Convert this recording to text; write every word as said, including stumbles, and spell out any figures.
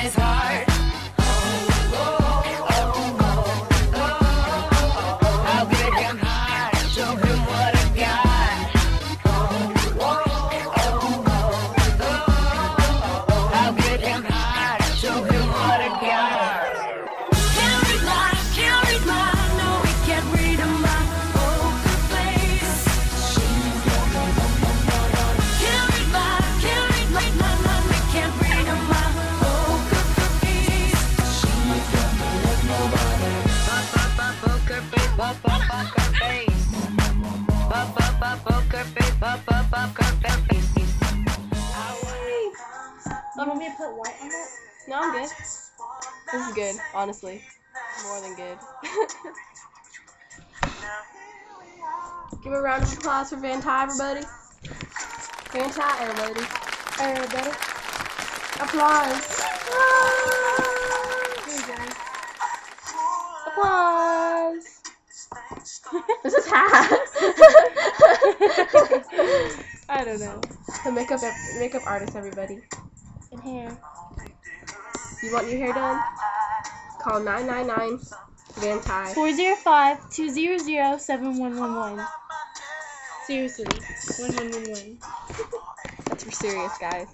his heart. How big I'm high, show him what I got. How big I'm high, show him what I got. Can't read my, can't read my, no, we can't read my poker face. Can't read my, can't read my, my, my, we can't read my poker face. Poker face, poker face, poker face, poker face. Oh, don't we put white on that? No, I'm good. This is good, honestly. More than good. Give a round of applause for Van Thai, everybody. Van Thai, everybody. Everybody. Applause. Here we go. Applause. This is half. I don't know. The makeup, makeup artist, everybody. And hair. You want your hair done? Call nine nine nine Van Thai. four zero five, two zero zero, seven one one one. Seriously. one one one one. That's for serious, guys.